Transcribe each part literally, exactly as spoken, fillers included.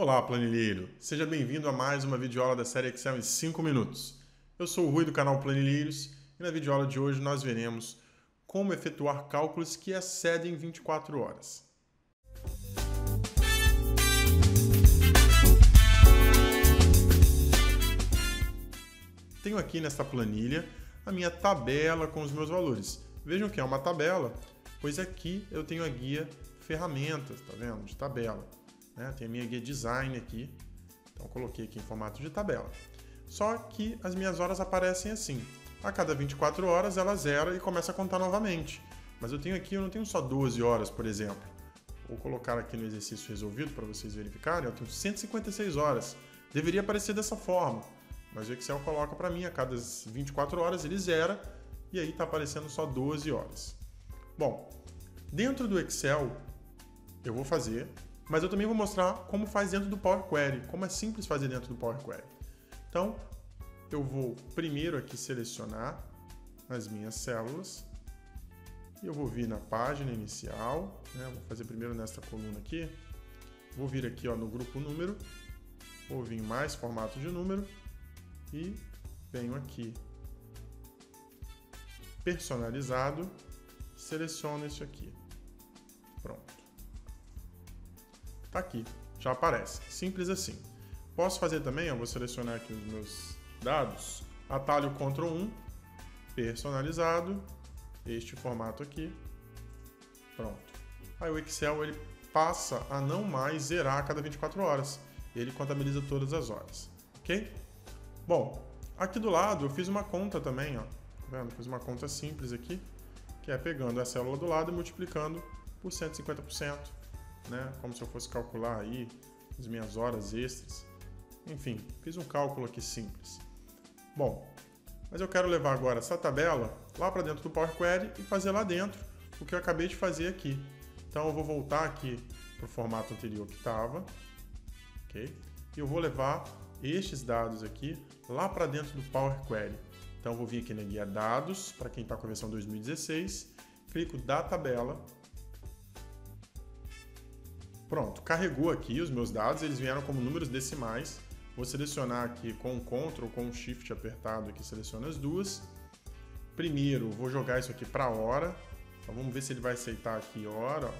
Olá, planilheiro! Seja bem-vindo a mais uma videoaula da série Excel em cinco minutos. Eu sou o Rui do canal Planilheiros e na videoaula de hoje nós veremos como efetuar cálculos que excedem vinte e quatro horas. Tenho aqui nesta planilha a minha tabela com os meus valores. Vejam que é uma tabela, pois aqui eu tenho a guia ferramentas, tá vendo? De tabela. Né? Tem a minha guia design aqui, então eu coloquei aqui em formato de tabela. Só que as minhas horas aparecem assim, a cada vinte e quatro horas ela zera e começa a contar novamente. Mas eu tenho aqui, eu não tenho só doze horas, por exemplo. Vou colocar aqui no exercício resolvido para vocês verificarem, eu tenho cento e cinquenta e seis horas. Deveria aparecer dessa forma, mas o Excel coloca para mim, a cada vinte e quatro horas ele zera e aí está aparecendo só doze horas. Bom, dentro do Excel eu vou fazer... Mas eu também vou mostrar como faz dentro do Power Query, como é simples fazer dentro do Power Query. Então, eu vou primeiro aqui selecionar as minhas células. E eu vou vir na página inicial, né? Vou fazer primeiro nesta coluna aqui. Vou vir aqui ó, no grupo número. Vou vir em mais formato de número. E venho aqui. Personalizado. Seleciono este aqui. Pronto. Tá aqui, já aparece. Simples assim. Posso fazer também, eu vou selecionar aqui os meus dados, atalho control um, personalizado, este formato aqui, pronto. Aí o Excel ele passa a não mais zerar a cada vinte e quatro horas, ele contabiliza todas as horas, ok? Bom, aqui do lado eu fiz uma conta também, ó. Tá vendo? Fiz uma conta simples aqui, que é pegando a célula do lado e multiplicando por cento e cinquenta por cento. Né? Como se eu fosse calcular aí as minhas horas extras. Enfim, fiz um cálculo aqui simples. Bom, mas eu quero levar agora essa tabela lá para dentro do Power Query e fazer lá dentro o que eu acabei de fazer aqui. Então eu vou voltar aqui para o formato anterior que estava, ok? E eu vou levar estes dados aqui lá para dentro do Power Query. Então eu vou vir aqui na guia Dados, para quem está com a versão dois mil e dezesseis, clico da tabela. Pronto, carregou aqui os meus dados, eles vieram como números decimais. Vou selecionar aqui com o Ctrl ou com o Shift apertado aqui, seleciono as duas. Primeiro, vou jogar isso aqui para a hora. Então, vamos ver se ele vai aceitar aqui hora.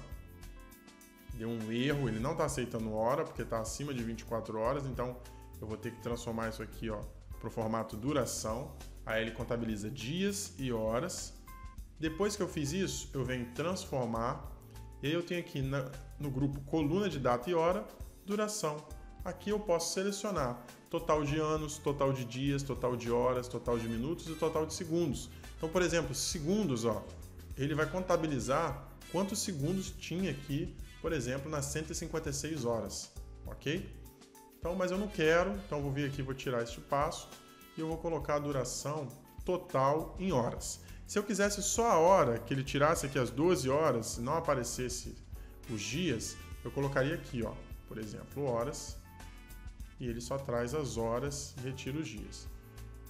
Deu um erro, ele não está aceitando hora, porque está acima de vinte e quatro horas. Então, eu vou ter que transformar isso aqui para o formato duração. Aí ele contabiliza dias e horas. Depois que eu fiz isso, eu venho transformar. E aí eu tenho aqui na, no grupo coluna de data e hora, duração. Aqui eu posso selecionar total de anos, total de dias, total de horas, total de minutos e total de segundos. Então, por exemplo, segundos, ó, ele vai contabilizar quantos segundos tinha aqui, por exemplo, nas cento e cinquenta e seis horas, ok? Então, mas eu não quero, então eu vou vir aqui, vou tirar este passo e eu vou colocar a duração total em horas. Se eu quisesse só a hora, que ele tirasse aqui as doze horas, e não aparecesse os dias, eu colocaria aqui, ó, por exemplo, horas, e ele só traz as horas e retira os dias.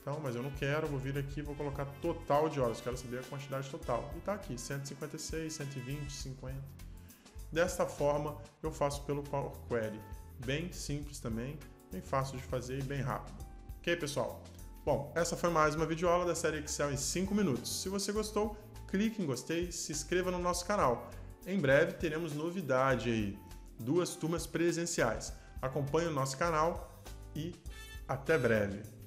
Então, mas eu não quero, vou vir aqui e vou colocar total de horas, quero saber a quantidade total. E tá aqui, cento e cinquenta e seis, cento e vinte, cinquenta. Desta forma, eu faço pelo Power Query. Bem simples também, bem fácil de fazer e bem rápido. Ok, pessoal? Bom, essa foi mais uma videoaula da série Excel em cinco minutos. Se você gostou, clique em gostei e se inscreva no nosso canal. Em breve teremos novidade aí, duas turmas presenciais. Acompanhe o nosso canal e até breve!